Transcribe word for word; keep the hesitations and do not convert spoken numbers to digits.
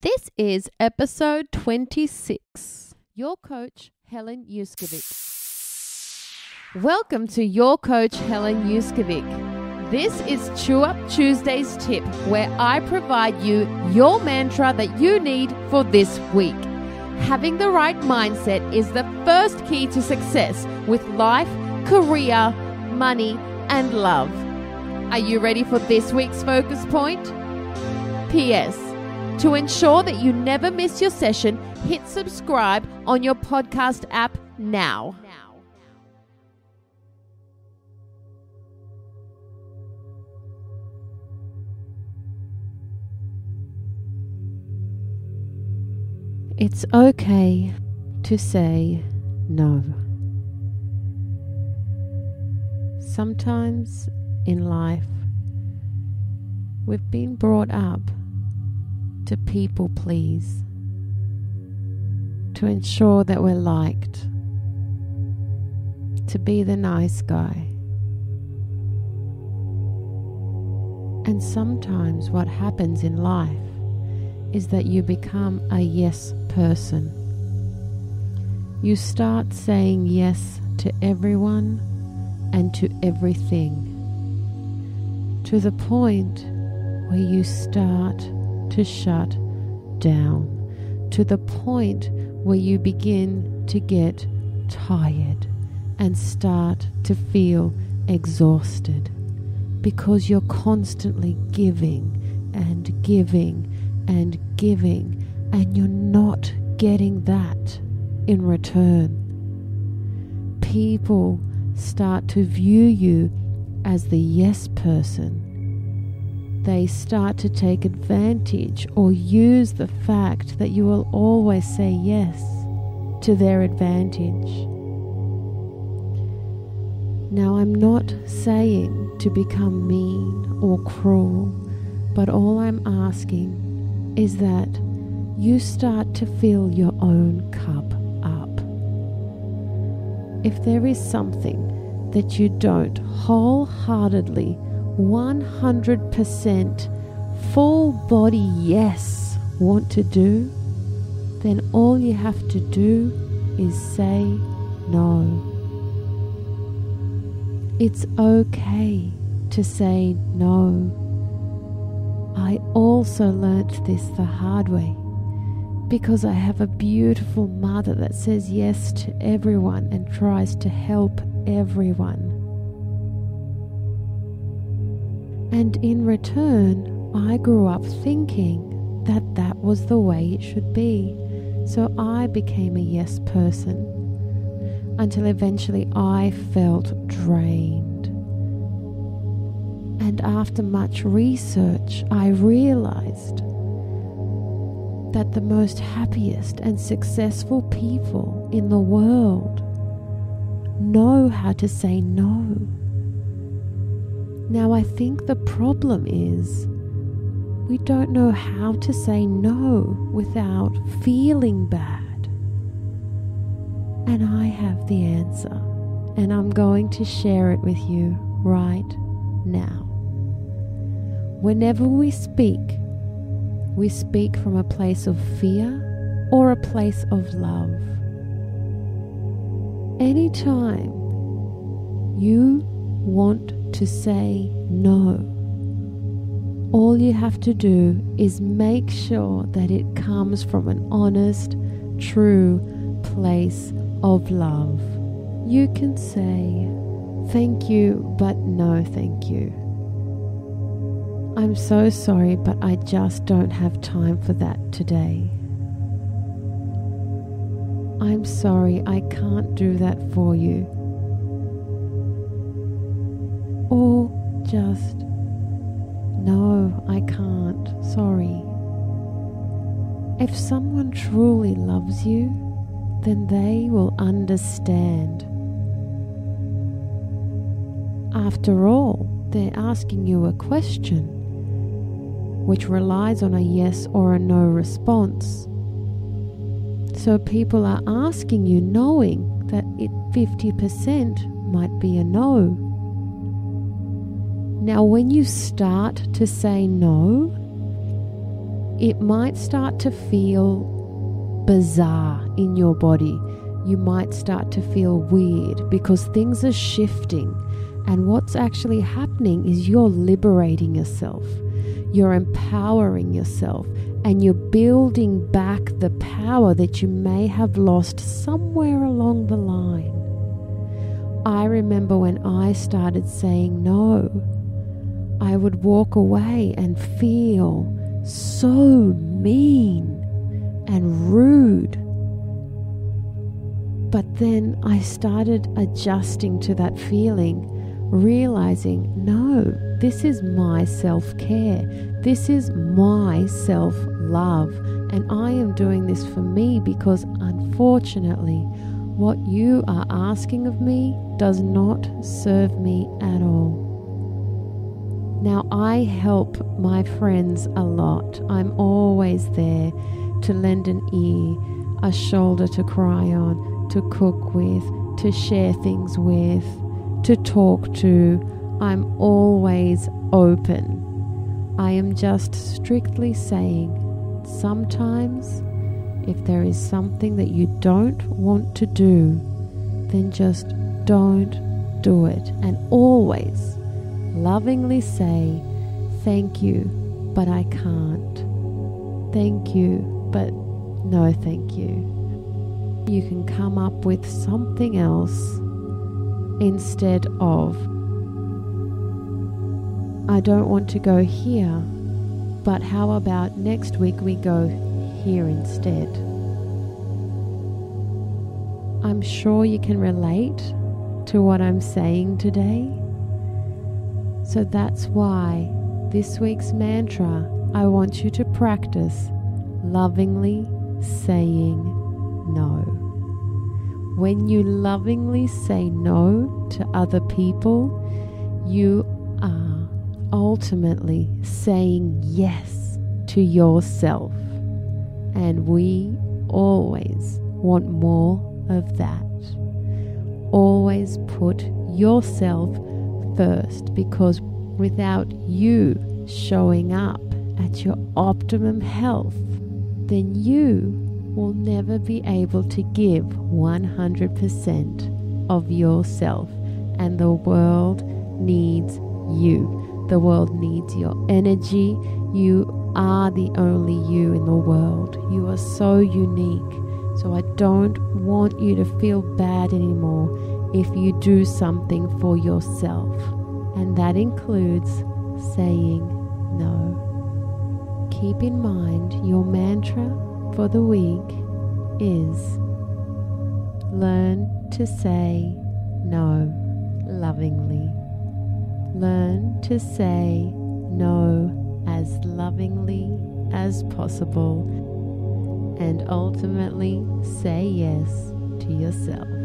This is episode twenty-six. Your coach, Helen Uskovic. Welcome to Your Coach, Helen Uskovic. This is Chew Up Tuesdays Tip, where I provide you your mantra that you need for this week. Having the right mindset is the first key to success with life, career, money, and love. Are you ready for this week's focus point? P S To ensure that you never miss your session, hit subscribe on your podcast app now. It's okay to say no. Sometimes in life, we've been brought up to people please, to ensure that we're liked, to be the nice guy. And sometimes what happens in life is that you become a yes person. You start saying yes to everyone and to everything, to the point where you start to shut down, to the point where you begin to get tired and start to feel exhausted, because you're constantly giving and giving and giving, and you're not getting that in return. People start to view you as the yes person. They start to take advantage or use the fact that you will always say yes to their advantage. Now, I'm not saying to become mean or cruel, but all I'm asking is that you start to fill your own cup up. If there is something that you don't wholeheartedly one hundred percent full body yes want to do, then all you have to do is say no. It's okay to say no. I also learnt this the hard way, because I have a beautiful mother that says yes to everyone and tries to help everyone. And in return, I grew up thinking that that was the way it should be. So I became a yes person, until eventually I felt drained. And after much research, I realized that the most happiest and successful people in the world know how to say no. Now, I think the problem is we don't know how to say no without feeling bad. And I have the answer, and I'm going to share it with you right now. Whenever we speak, we speak from a place of fear or a place of love. Anytime you want to say no, all you have to do is make sure that it comes from an honest, true place of love. You can say, "Thank you, but no thank you. I'm so sorry, but I just don't have time for that today. I'm sorry, I can't do that for you." Or just, "No, I can't, sorry." If someone truly loves you, then they will understand. After all, they're asking you a question, which relies on a yes or a no response. So people are asking you knowing that it fifty percent might be a no. Now, when you start to say no, it might start to feel bizarre in your body. You might start to feel weird because things are shifting. And what's actually happening is you're liberating yourself. You're empowering yourself. And you're building back the power that you may have lost somewhere along the line. I remember when I started saying no, I would walk away and feel so mean and rude. But then I started adjusting to that feeling, realizing, no, this is my self-care. This is my self-love. And I am doing this for me because, unfortunately, what you are asking of me does not serve me at all. Now, I help my friends a lot. I'm always there to lend an ear, a shoulder to cry on, to cook with, to share things with, to talk to. I'm always open. I am just strictly saying, sometimes if there is something that you don't want to do, then just don't do it. And always lovingly say, thank you, but I can't. Thank you, but no thank you. You can come up with something else instead of, I don't want to go here, but how about next week we go here instead? I'm sure you can relate to what I'm saying today. So that's why this week's mantra, I want you to practice lovingly saying no. When you lovingly say no to other people, you are ultimately saying yes to yourself. And we always want more of that. Always put yourself first, because without you showing up at your optimum health, then you will never be able to give one hundred percent of yourself. And the world needs you. The world needs your energy. You are the only you in the world. You are so unique. So I don't want you to feel bad anymore if you do something for yourself, and that includes saying no. Keep in mind your mantra for the week is learn to say no lovingly. Learn to say no as lovingly as possible, and ultimately say yes to yourself.